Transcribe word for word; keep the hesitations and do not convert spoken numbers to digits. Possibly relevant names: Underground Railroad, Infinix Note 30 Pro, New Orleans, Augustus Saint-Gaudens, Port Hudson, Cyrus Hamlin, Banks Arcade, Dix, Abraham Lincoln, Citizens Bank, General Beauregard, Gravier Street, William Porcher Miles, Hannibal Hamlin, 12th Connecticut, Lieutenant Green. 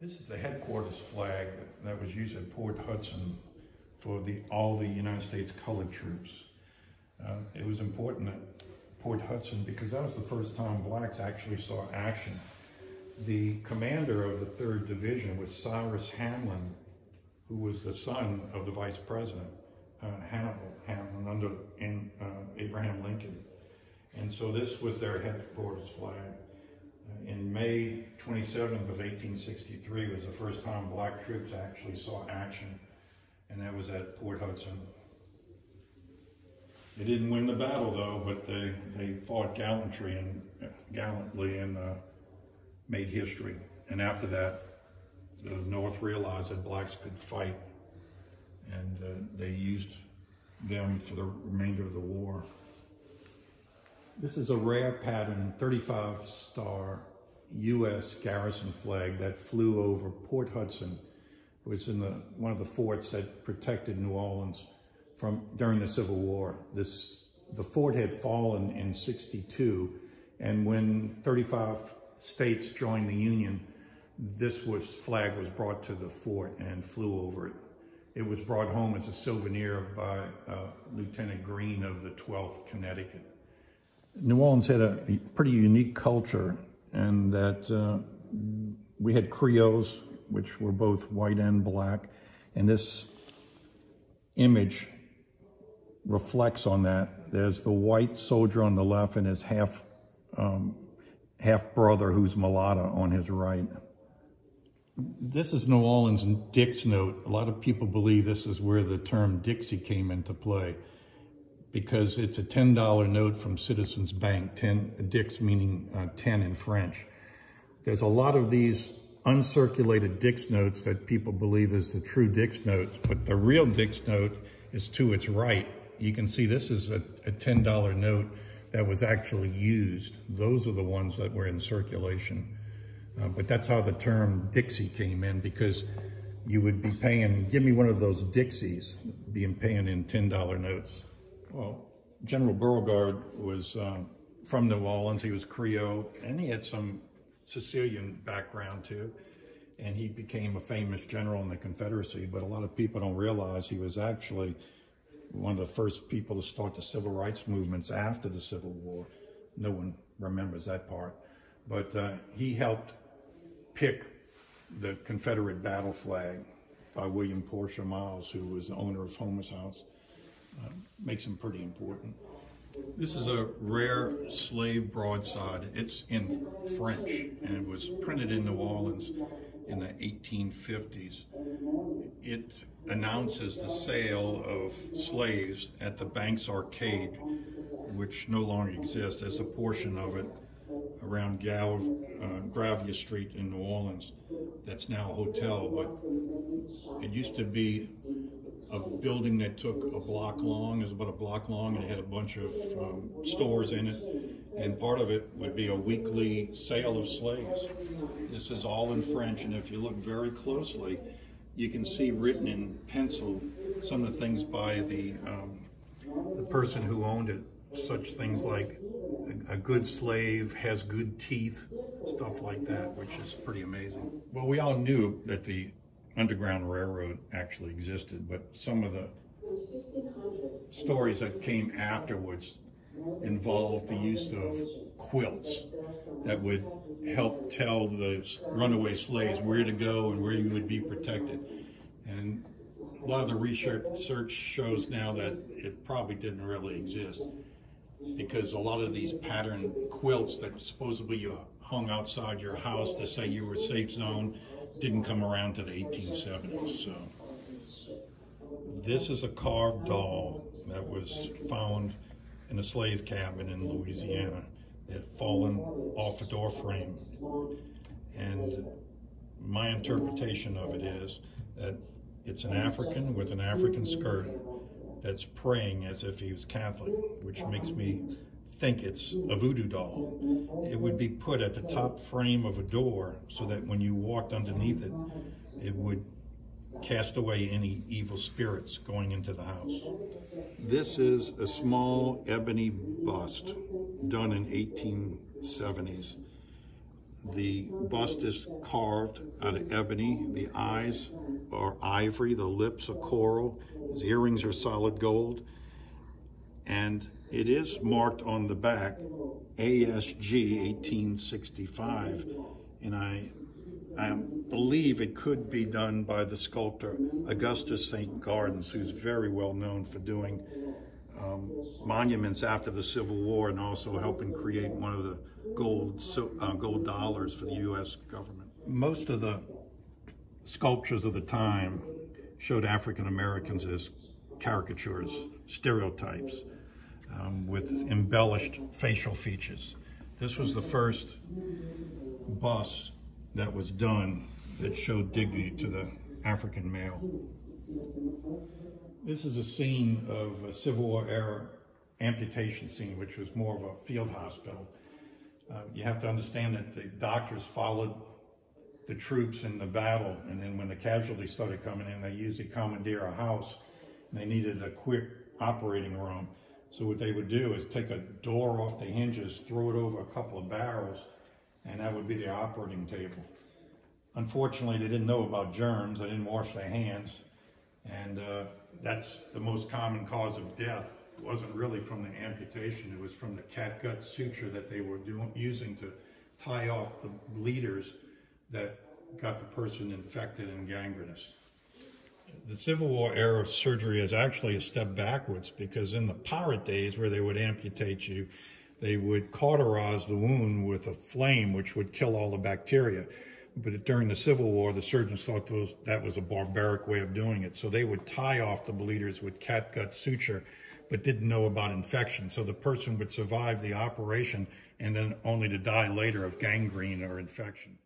This is the headquarters flag that was used at Port Hudson for the, all the United States colored troops. Uh, it was important at Port Hudson because that was the first time blacks actually saw action. The commander of the third Division was Cyrus Hamlin, who was the son of the Vice President, uh, Hannibal Hamlin, under in, uh, Abraham Lincoln. And so this was their headquarters flag. Uh, in May twenty-seventh of eighteen sixty-three was the first time black troops actually saw action, and that was at Port Hudson. They didn't win the battle though, but they, they fought gallantry and, uh, gallantly and uh, made history. And after that, the North realized that blacks could fight, and uh, they used them for the remainder of the war. This is a rare pattern thirty-five star U S garrison flag that flew over Port Hudson. It was in the, one of the forts that protected New Orleans from during the Civil War. This, the fort had fallen in sixty-two, and when thirty-five states joined the Union, this was, flag was brought to the fort and flew over it. It was brought home as a souvenir by uh, Lieutenant Green of the twelfth Connecticut. New Orleans had a pretty unique culture, and that uh, we had Creoles, which were both white and black, and this image reflects on that. There's the white soldier on the left and his half, um, half brother who's mulatto on his right. This is New Orleans Dix Note. A lot of people believe this is where the term Dixie came into play, because it's a ten dollar note from Citizens Bank, ten, Dix meaning uh, ten in French. There's a lot of these uncirculated Dix notes that people believe is the true Dix note, but the real Dix note is to its right. You can see this is a, a ten dollar note that was actually used. Those are the ones that were in circulation. Uh, but that's how the term Dixie came in, because you would be paying, give me one of those Dixies, being paying in ten dollar notes. Well, General Beauregard was uh, from New Orleans. He was Creole, and he had some Sicilian background too. And he became a famous general in the Confederacy, but a lot of people don't realize he was actually one of the first people to start the civil rights movements after the Civil War. No one remembers that part. But uh, he helped pick the Confederate battle flag by William Porcher Miles, who was the owner of Homer's House. Uh, makes him pretty important. This is a rare slave broadside. It's in French, and it was printed in New Orleans in the eighteen fifties. It announces the sale of slaves at the Banks Arcade, which no longer exists. There's a portion of it around Gal uh, Gravier Street in New Orleans that's now a hotel, but it used to be a building that took a block long. It was about a block long, and it had a bunch of um, stores in it, and part of it would be a weekly sale of slaves. This is all in French, and if you look very closely, you can see written in pencil some of the things by the, um, the person who owned it, such things like a good slave has good teeth, stuff like that, which is pretty amazing. Well, we all knew that the Underground Railroad actually existed, but some of the stories that came afterwards involved the use of quilts that would help tell the runaway slaves where to go and where you would be protected. And a lot of the research shows now that it probably didn't really exist, because a lot of these patterned quilts that supposedly you hung outside your house to say you were safe zone didn't come around to the eighteen seventies. So this is a carved doll that was found in a slave cabin in Louisiana. It had fallen off a door frame, and my interpretation of it is that it's an African with an African skirt that's praying as if he was Catholic, which makes me think it's a voodoo doll. It would be put at the top frame of a door so that when you walked underneath it, it would cast away any evil spirits going into the house. This is a small ebony bust done in eighteen seventies. The bust is carved out of ebony. The eyes are ivory, the lips are coral, his earrings are solid gold. And it is marked on the back, A S G eighteen sixty-five. And I, I believe it could be done by the sculptor Augustus Saint-Gaudens, who's very well known for doing um, monuments after the Civil War and also helping create one of the gold, so, uh, gold dollars for the U S government. Most of the sculptures of the time showed African Americans as caricatures, stereotypes, um, with embellished facial features. This was the first bust that was done that showed dignity to the African male. This is a scene of a Civil War era amputation scene, which was more of a field hospital. Uh, you have to understand that the doctors followed the troops in the battle, and then when the casualties started coming in, they usually commandeer a house, and they needed a quick operating room. So what they would do is take a door off the hinges, throw it over a couple of barrels, and that would be the operating table. Unfortunately, they didn't know about germs, they didn't wash their hands, and uh, that's the most common cause of death. It wasn't really from the amputation, it was from the catgut suture that they were doing, using to tie off the bleeders that got the person infected and gangrenous. The Civil War era surgery is actually a step backwards, because in the pirate days where they would amputate you, they would cauterize the wound with a flame, which would kill all the bacteria. But during the Civil War, the surgeons thought those, that was a barbaric way of doing it. So they would tie off the bleeders with catgut suture, but didn't know about infection. So the person would survive the operation and then only to die later of gangrene or infection.